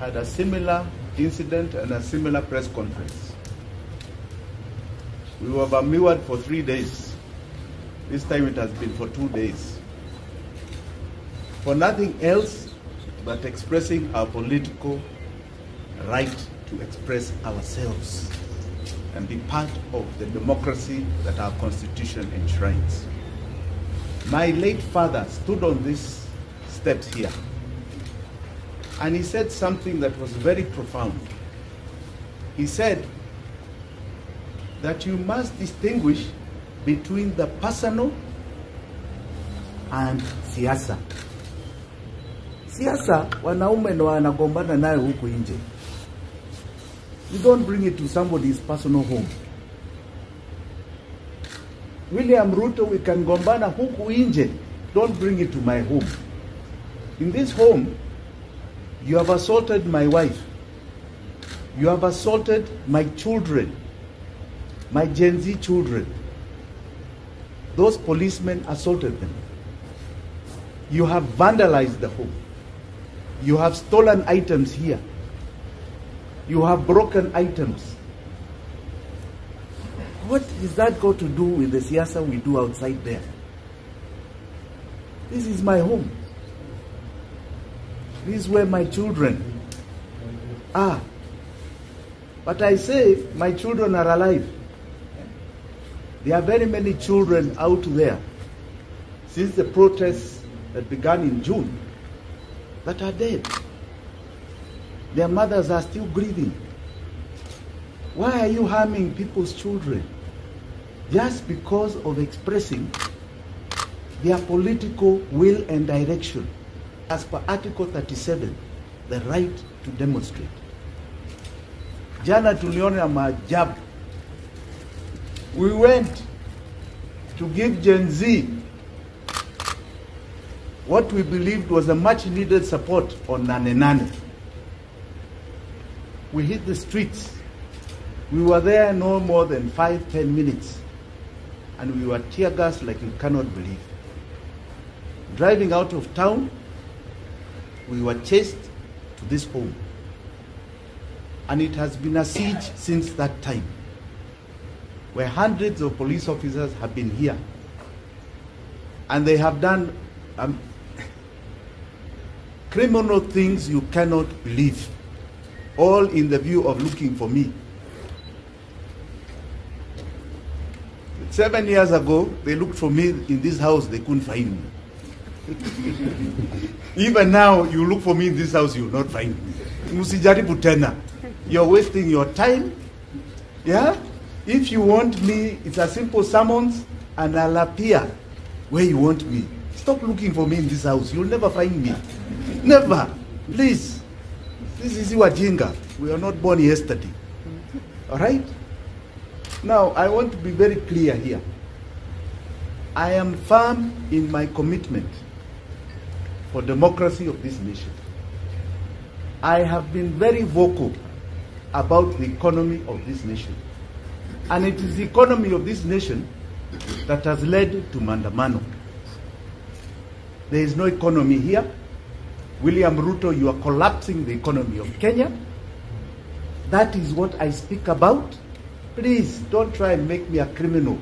had a similar incident and a similar press conference. We were bammeered for 3 days. This time it has been for 2 days. For nothing else but expressing our political right to express ourselves and be part of the democracy that our constitution enshrines. My late father stood on these steps here, and he said something that was very profound. He said that you must distinguish between the personal and siasa. Siasa, wanaume ndo wanagombana naye huko nje. You don't bring it to somebody's personal home. William Ruto, we can gombana huku inje. Don't bring it to my home. In this home, you have assaulted my wife. You have assaulted my children, my Gen Z children. Those policemen assaulted them. You have vandalized the home. You have stolen items here. You have broken items. What is that got to do with the siasa we do outside there? This is my home. This is where my children are. But I say my children are alive. There are very many children out there since the protests that began in June that are dead. Their mothers are still grieving. Why are you harming people's children? Just because of expressing their political will and direction as per Article 37, the right to demonstrate. Jana tuliona maajabu. We went to give Gen Z what we believed was a much needed support on Nane Nane. We hit the streets. We were there no more than 5–10 minutes, and we were tear gassed like you cannot believe. Driving out of town, we were chased to this home, and it has been a siege since that time, where hundreds of police officers have been here, and they have done criminal things you cannot believe, all in the view of looking for me. 7 years ago, they looked for me in this house, they couldn't find me. Even now, you look for me in this house, you will not find me. Musijaribu tena. You're wasting your time. Yeah? If you want me, it's a simple summons, and I'll appear where you want me. Stop looking for me in this house. You'll never find me. Never. Please. This is Iwajinga. We are not born yesterday. All right? Now, I want to be very clear here. I am firm in my commitment for democracy of this nation. I have been very vocal about the economy of this nation. And it is the economy of this nation that has led to Mandamano. There is no economy here. William Ruto, you are collapsing the economy of Kenya. That is what I speak about. Please don't try and make me a criminal.